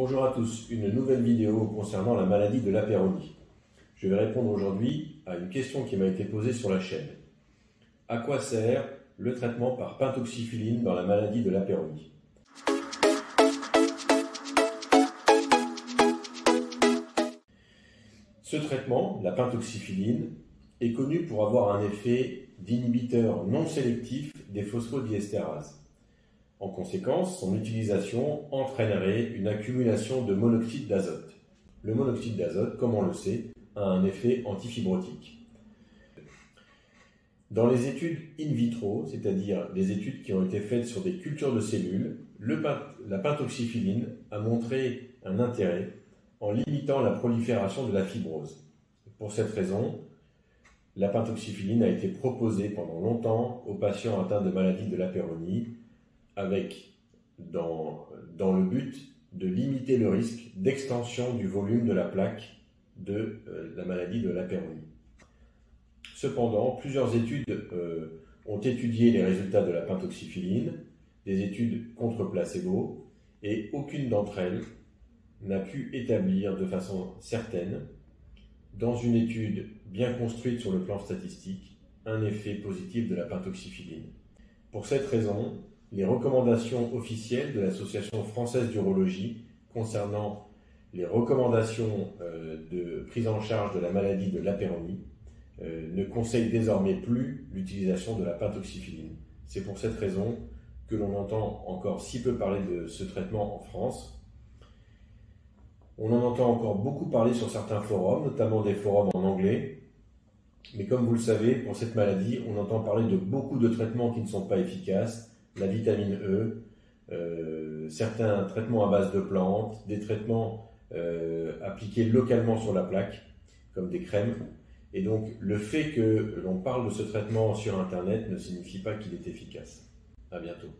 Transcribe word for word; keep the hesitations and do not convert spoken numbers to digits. Bonjour à tous, une nouvelle vidéo concernant la maladie de Lapeyronie. Je vais répondre aujourd'hui à une question qui m'a été posée sur la chaîne. À quoi sert le traitement par pentoxifylline dans la maladie de Lapeyronie? Ce traitement, la pentoxifylline, est connu pour avoir un effet d'inhibiteur non sélectif des phosphodiestérases. En conséquence, son utilisation entraînerait une accumulation de monoxyde d'azote. Le monoxyde d'azote, comme on le sait, a un effet antifibrotique. Dans les études in vitro, c'est-à-dire des études qui ont été faites sur des cultures de cellules, le, la pentoxifylline a montré un intérêt en limitant la prolifération de la fibrose. Pour cette raison, la pentoxifylline a été proposée pendant longtemps aux patients atteints de maladies de Lapeyronie, avec, dans, dans le but de limiter le risque d'extension du volume de la plaque de euh, la maladie de Lapeyronie. Cependant, plusieurs études euh, ont étudié les résultats de la pentoxifylline, des études contre placebo, et aucune d'entre elles n'a pu établir de façon certaine, dans une étude bien construite sur le plan statistique, un effet positif de la pentoxifylline. Pour cette raison, les recommandations officielles de l'Association française d'urologie concernant les recommandations de prise en charge de la maladie de Lapeyronie ne conseillent désormais plus l'utilisation de la pentoxifylline. C'est pour cette raison que l'on entend encore si peu parler de ce traitement en France. On en entend encore beaucoup parler sur certains forums, notamment des forums en anglais. Mais comme vous le savez, pour cette maladie, on entend parler de beaucoup de traitements qui ne sont pas efficaces, la vitamine E, euh, certains traitements à base de plantes, des traitements euh, appliqués localement sur la plaque, comme des crèmes. Et donc, le fait que l'on parle de ce traitement sur Internet ne signifie pas qu'il est efficace. À bientôt.